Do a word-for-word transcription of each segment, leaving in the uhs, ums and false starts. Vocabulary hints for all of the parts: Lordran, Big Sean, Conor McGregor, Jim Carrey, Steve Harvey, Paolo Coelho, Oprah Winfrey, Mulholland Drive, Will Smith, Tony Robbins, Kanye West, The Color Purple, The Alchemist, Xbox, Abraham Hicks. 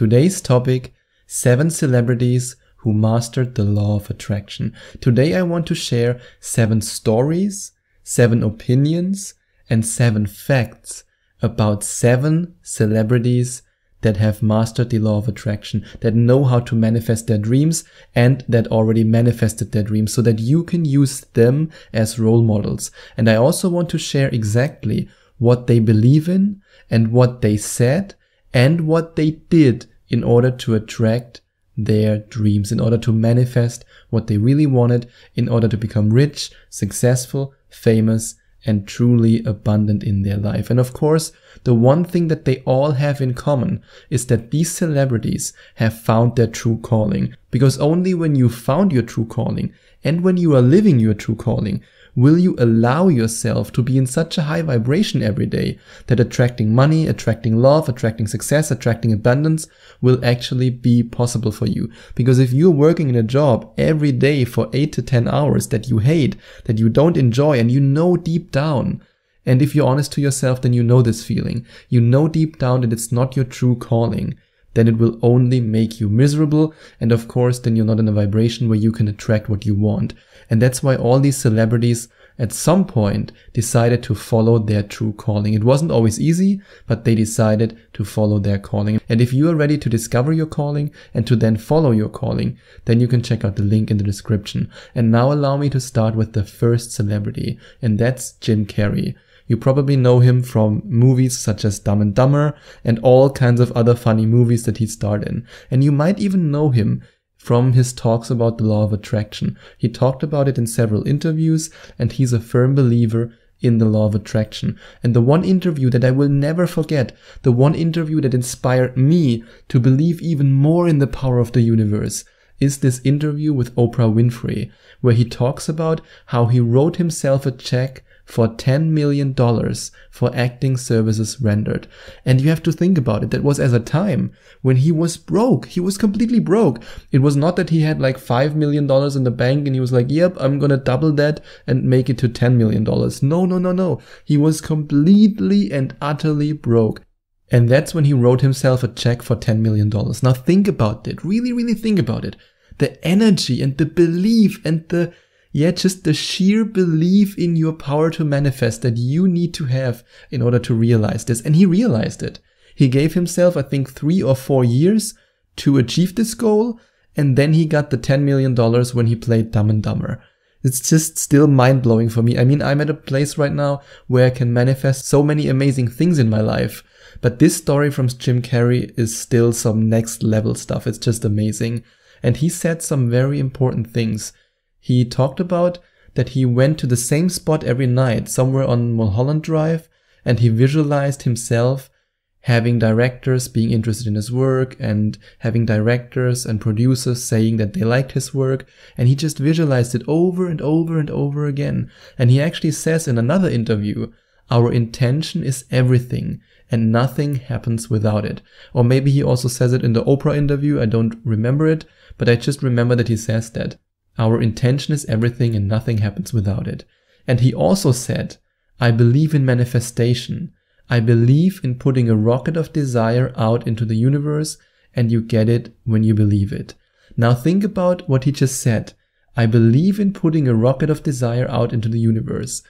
Today's topic, seven celebrities who mastered the law of attraction. Today I want to share seven stories, seven opinions, and seven facts about seven celebrities that have mastered the law of attraction, that know how to manifest their dreams and that already manifested their dreams so that you can use them as role models. And I also want to share exactly what they believe in and what they said and what they did in order to attract their dreams, in order to manifest what they really wanted, in order to become rich, successful, famous, and truly abundant in their life. And of course, the one thing that they all have in common is that these celebrities have found their true calling. Because only when you found your true calling and when you are living your true calling will you allow yourself to be in such a high vibration every day that attracting money, attracting love, attracting success, attracting abundance will actually be possible for you. Because if you're working in a job every day for eight to ten hours that you hate, that you don't enjoy, and you know deep down, and if you're honest to yourself, then you know this feeling. You know deep down that it's not your true calling. Then it will only make you miserable, and of course then you're not in a vibration where you can attract what you want. And that's why all these celebrities at some point decided to follow their true calling. It wasn't always easy, but they decided to follow their calling. And if you are ready to discover your calling and to then follow your calling, then you can check out the link in the description. And now allow me to start with the first celebrity, and that's Jim Carrey. You probably know him from movies such as Dumb and Dumber and all kinds of other funny movies that he starred in. And you might even know him from his talks about the law of attraction. He talked about it in several interviews, and he's a firm believer in the law of attraction. And the one interview that I will never forget, the one interview that inspired me to believe even more in the power of the universe, is this interview with Oprah Winfrey, where he talks about how he wrote himself a check for ten million dollars for acting services rendered. And you have to think about it. That was at a time when he was broke. He was completely broke. It was not that he had like five million dollars in the bank and he was like, yep, I'm gonna double that and make it to ten million dollars. No, no, no, no. He was completely and utterly broke. And that's when he wrote himself a check for ten million dollars. Now think about it. Really, really think about it. The energy and the belief and the Yeah, just the sheer belief in your power to manifest that you need to have in order to realize this. And he realized it. He gave himself, I think, three or four years to achieve this goal. And then he got the ten million dollars when he played Dumb and Dumber. It's just still mind-blowing for me. I mean, I'm at a place right now where I can manifest so many amazing things in my life. But this story from Jim Carrey is still some next level stuff. It's just amazing. And he said some very important things. He talked about that he went to the same spot every night, somewhere on Mulholland Drive, and he visualized himself having directors being interested in his work and having directors and producers saying that they liked his work. And he just visualized it over and over and over again. And he actually says in another interview, our intention is everything and nothing happens without it. Or maybe he also says it in the Oprah interview. I don't remember it, but I just remember that he says that. Our intention is everything and nothing happens without it. And he also said, I believe in manifestation. I believe in putting a rocket of desire out into the universe, and you get it when you believe it. Now think about what he just said. I believe in putting a rocket of desire out into the universe.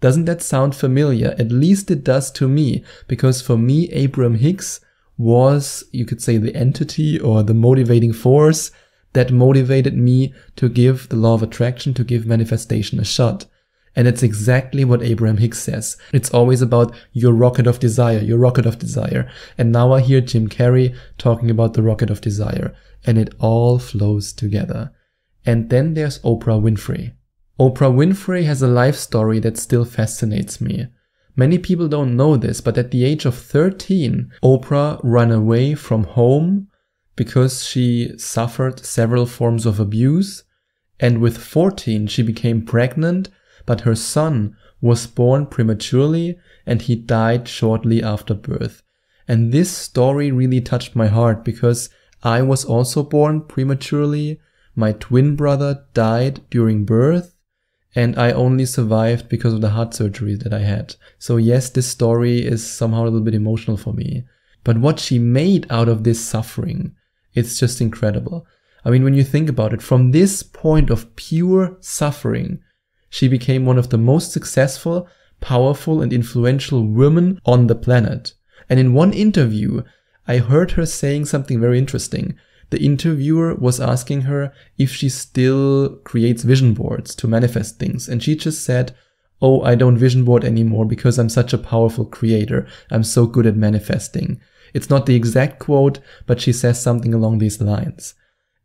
Doesn't that sound familiar? At least it does to me, because for me, Abraham Hicks was, you could say, the entity or the motivating force that motivated me to give the law of attraction, to give manifestation a shot. And it's exactly what Abraham Hicks says. It's always about your rocket of desire, your rocket of desire. And now I hear Jim Carrey talking about the rocket of desire. And it all flows together. And then there's Oprah Winfrey. Oprah Winfrey has a life story that still fascinates me. Many people don't know this, but at the age of thirteen, Oprah ran away from home because she suffered several forms of abuse, and with fourteen she became pregnant, but her son was born prematurely and he died shortly after birth. And this story really touched my heart because I was also born prematurely, my twin brother died during birth, and I only survived because of the heart surgery that I had. So yes, this story is somehow a little bit emotional for me. But what she made out of this suffering, it's just incredible. I mean, when you think about it, from this point of pure suffering, she became one of the most successful, powerful and influential women on the planet. And in one interview, I heard her saying something very interesting. The interviewer was asking her if she still creates vision boards to manifest things. And she just said, "Oh, I don't vision board anymore because I'm such a powerful creator. I'm so good at manifesting." It's not the exact quote, but she says something along these lines.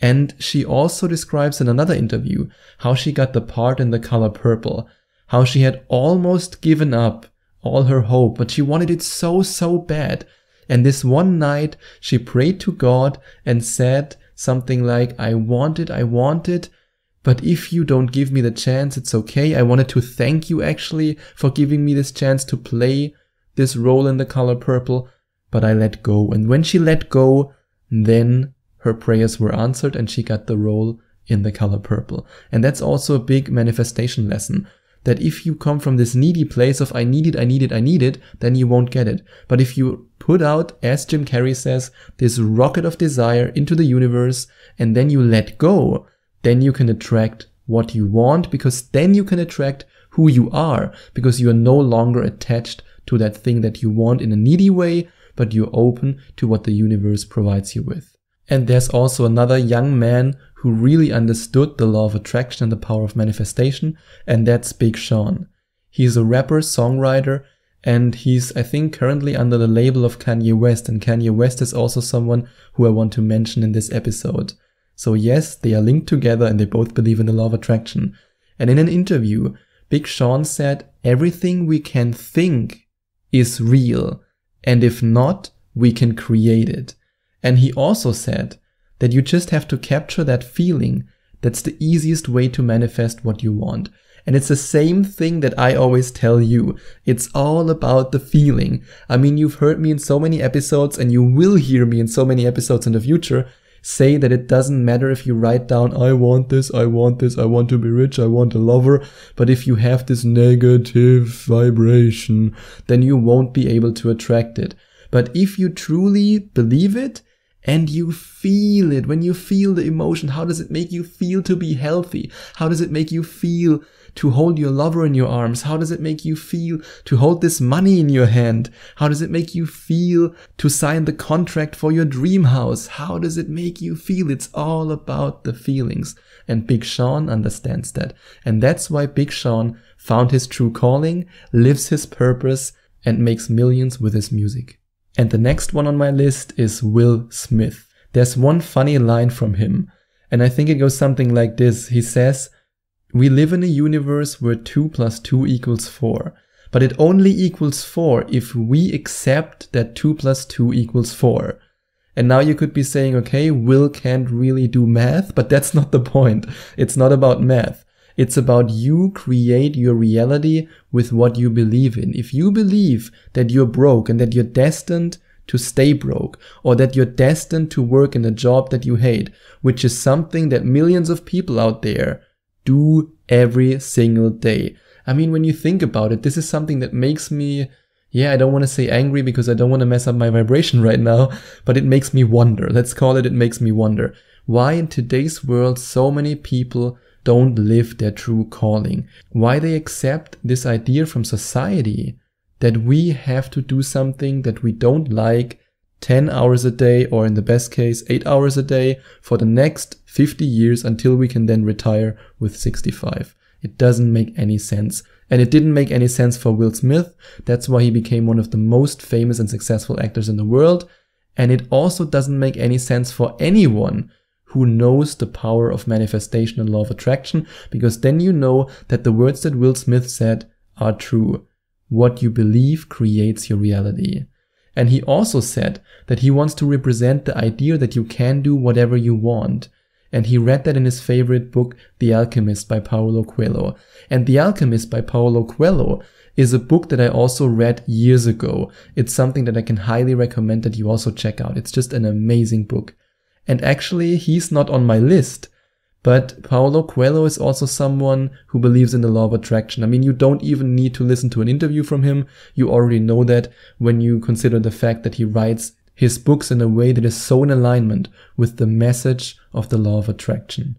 And she also describes in another interview how she got the part in The Color Purple, how she had almost given up all her hope, but she wanted it so, so bad. And this one night she prayed to God and said something like, "I want it, I want it, but if you don't give me the chance, it's okay. I wanted to thank you actually for giving me this chance to play this role in The Color Purple, but I let go." And when she let go, then her prayers were answered and she got the role in The Color Purple. And that's also a big manifestation lesson, that if you come from this needy place of I need it, I need it, I need it, then you won't get it. But if you put out, as Jim Carrey says, this rocket of desire into the universe and then you let go, then you can attract what you want, because then you can attract who you are, because you are no longer attached to that thing that you want in a needy way, but you're open to what the universe provides you with. And there's also another young man who really understood the law of attraction and the power of manifestation, and that's Big Sean. He's a rapper, songwriter, and he's, I think, currently under the label of Kanye West, and Kanye West is also someone who I want to mention in this episode. So yes, they are linked together and they both believe in the law of attraction. And in an interview, Big Sean said, "Everything we can think is real, and if not, we can create it." And he also said that you just have to capture that feeling. That's the easiest way to manifest what you want. And it's the same thing that I always tell you. It's all about the feeling. I mean, you've heard me in so many episodes, and you will hear me in so many episodes in the future, say that it doesn't matter if you write down, "I want this, I want this, I want to be rich, I want a lover," but if you have this negative vibration, then you won't be able to attract it. But if you truly believe it, and you feel it, when you feel the emotion, how does it make you feel to be healthy? How does it make you feel to hold your lover in your arms? How does it make you feel to hold this money in your hand? How does it make you feel to sign the contract for your dream house? How does it make you feel? It's all about the feelings. And Big Sean understands that. And that's why Big Sean found his true calling, lives his purpose, and makes millions with his music. And the next one on my list is Will Smith. There's one funny line from him, and I think it goes something like this. He says, "We live in a universe where two plus two equals four, but it only equals four if we accept that two plus two equals four. And now you could be saying, okay, Will can't really do math, but that's not the point. It's not about math. It's about you create your reality with what you believe in. If you believe that you're broke and that you're destined to stay broke, or that you're destined to work in a job that you hate, which is something that millions of people out there do every single day. I mean, when you think about it, this is something that makes me, yeah, I don't want to say angry because I don't want to mess up my vibration right now, but it makes me wonder. Let's call it, it makes me wonder. Why in today's world so many people don't live their true calling, why they accept this idea from society that we have to do something that we don't like ten hours a day, or in the best case, eight hours a day for the next fifty years until we can then retire with sixty-five. It doesn't make any sense. And it didn't make any sense for Will Smith. That's why he became one of the most famous and successful actors in the world. And it also doesn't make any sense for anyone who knows the power of manifestation and law of attraction, because then you know that the words that Will Smith said are true. What you believe creates your reality. And he also said that he wants to represent the idea that you can do whatever you want. And he read that in his favorite book, The Alchemist by Paolo Coelho. And The Alchemist by Paolo Coelho is a book that I also read years ago. It's something that I can highly recommend that you also check out. It's just an amazing book. And actually, he's not on my list, but Paolo Coelho is also someone who believes in the law of attraction. I mean, you don't even need to listen to an interview from him. You already know that when you consider the fact that he writes his books in a way that is so in alignment with the message of the law of attraction.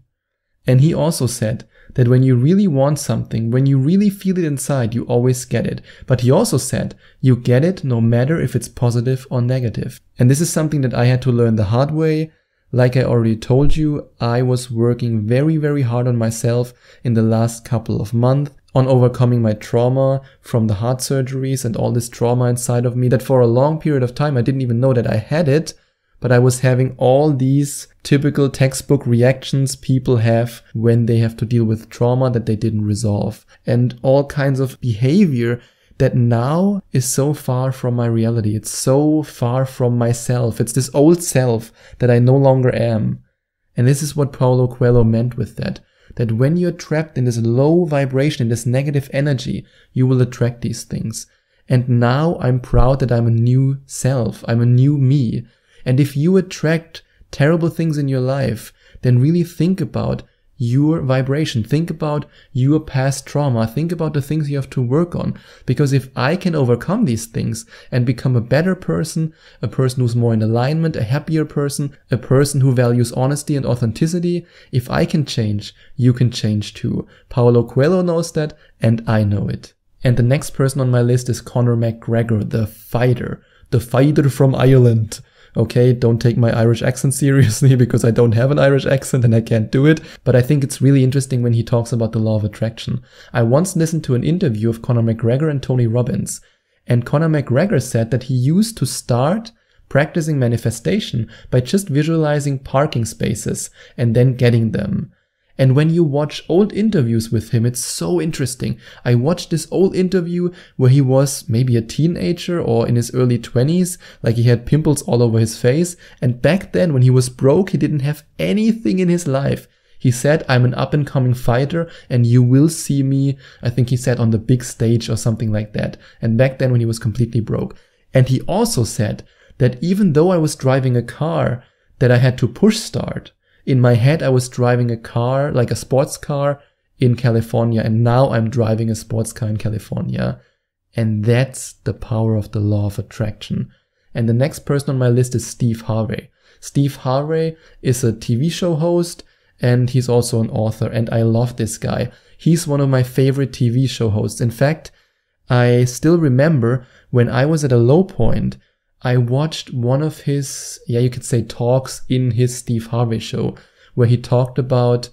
And he also said that when you really want something, when you really feel it inside, you always get it. But he also said you get it no matter if it's positive or negative. And this is something that I had to learn the hard way. Like I already told you, I was working very, very hard on myself in the last couple of months on overcoming my trauma from the heart surgeries and all this trauma inside of me that for a long period of time I didn't even know that I had it. But I was having all these typical textbook reactions people have when they have to deal with trauma that they didn't resolve. And all kinds of behavior that now is so far from my reality. It's so far from myself. It's this old self that I no longer am. And this is what Paolo Coelho meant with that. That when you're trapped in this low vibration, in this negative energy, you will attract these things. And now I'm proud that I'm a new self. I'm a new me. And if you attract terrible things in your life, then really think about your vibration. Think about your past trauma. Think about the things you have to work on. Because if I can overcome these things and become a better person, a person who's more in alignment, a happier person, a person who values honesty and authenticity, if I can change, you can change too. Paolo Coelho knows that, and I know it. And the next person on my list is Conor McGregor, the fighter, the fighter from Ireland. Okay, don't take my Irish accent seriously because I don't have an Irish accent and I can't do it. But I think it's really interesting when he talks about the law of attraction. I once listened to an interview of Conor McGregor and Tony Robbins. And Conor McGregor said that he used to start practicing manifestation by just visualizing parking spaces and then getting them. And when you watch old interviews with him, it's so interesting. I watched this old interview where he was maybe a teenager or in his early twenties, like he had pimples all over his face. And back then when he was broke, he didn't have anything in his life. He said, I'm an up-and-coming fighter and you will see me, I think he said, on the big stage or something like that. And back then when he was completely broke. And he also said that even though I was driving a car that I had to push start, in my head, I was driving a car, like a sports car in California, and now I'm driving a sports car in California. And that's the power of the law of attraction. And the next person on my list is Steve Harvey. Steve Harvey is a T V show host, and he's also an author, and I love this guy. He's one of my favorite T V show hosts. In fact, I still remember when I was at a low point, I watched one of his, yeah, you could say talks in his Steve Harvey show, where he talked about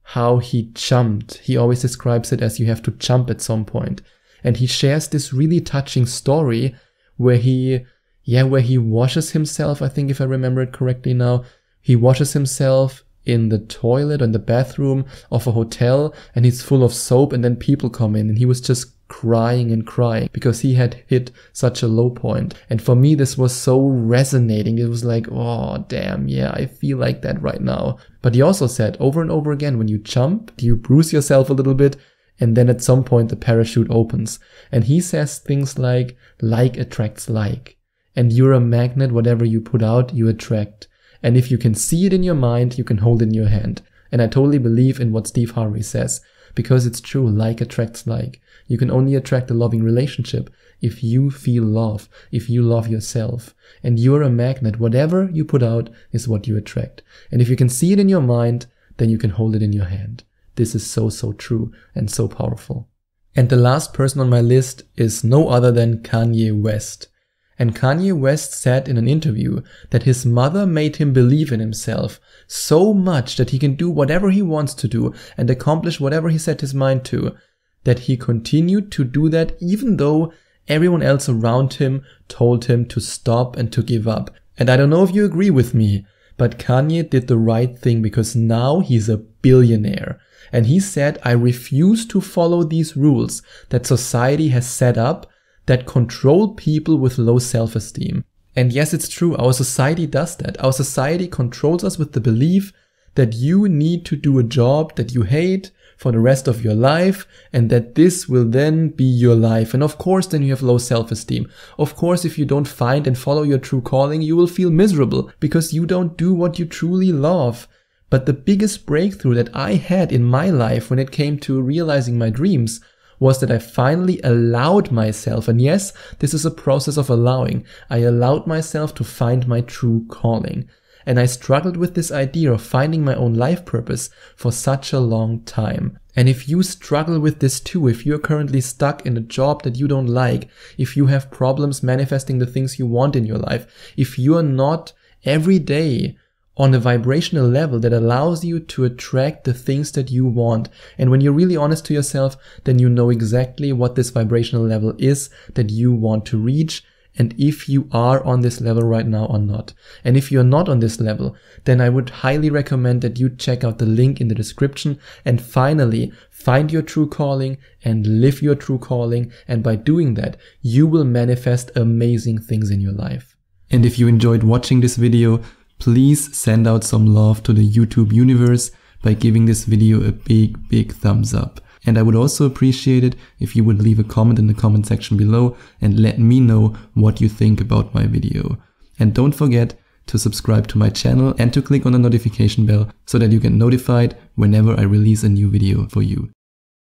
how he jumped. He always describes it as you have to jump at some point. And he shares this really touching story where he, yeah, where he washes himself, I think if I remember it correctly now, he washes himself in the toilet or in the bathroom of a hotel and he's full of soap and then people come in and he was just crying and crying because he had hit such a low point. And for me, this was so resonating. It was like, oh, damn, yeah, I feel like that right now. But he also said over and over again, when you jump, you bruise yourself a little bit, and then at some point the parachute opens. And he says things like, like attracts like. And you're a magnet, whatever you put out, you attract. And if you can see it in your mind, you can hold it in your hand. And I totally believe in what Steve Harvey says, because it's true, like attracts like. You can only attract a loving relationship if you feel love, if you love yourself. And you're a magnet. Whatever you put out is what you attract. And if you can see it in your mind, then you can hold it in your hand. This is so, so true and so powerful. And the last person on my list is no other than Kanye West. And Kanye West said in an interview that his mother made him believe in himself so much that he can do whatever he wants to do and accomplish whatever he set his mind to, that he continued to do that even though everyone else around him told him to stop and to give up. And I don't know if you agree with me, but Kanye did the right thing because now he's a billionaire. And he said, I refuse to follow these rules that society has set up that control people with low self-esteem. And yes, it's true, our society does that. Our society controls us with the belief that you need to do a job that you hate for the rest of your life and that this will then be your life. And of course, then you have low self-esteem. Of course, if you don't find and follow your true calling, you will feel miserable because you don't do what you truly love. But the biggest breakthrough that I had in my life when it came to realizing my dreams was that I finally allowed myself, and yes, this is a process of allowing, I allowed myself to find my true calling. And I struggled with this idea of finding my own life purpose for such a long time. And if you struggle with this too, if you're currently stuck in a job that you don't like, if you have problems manifesting the things you want in your life, if you're not every day on a vibrational level that allows you to attract the things that you want, and when you're really honest to yourself, then you know exactly what this vibrational level is that you want to reach, and if you are on this level right now or not. And if you're not on this level, then I would highly recommend that you check out the link in the description and finally find your true calling and live your true calling. And by doing that, you will manifest amazing things in your life. And if you enjoyed watching this video, please send out some love to the YouTube universe by giving this video a big, big thumbs up. And I would also appreciate it if you would leave a comment in the comment section below and let me know what you think about my video. And don't forget to subscribe to my channel and to click on the notification bell so that you get notified whenever I release a new video for you.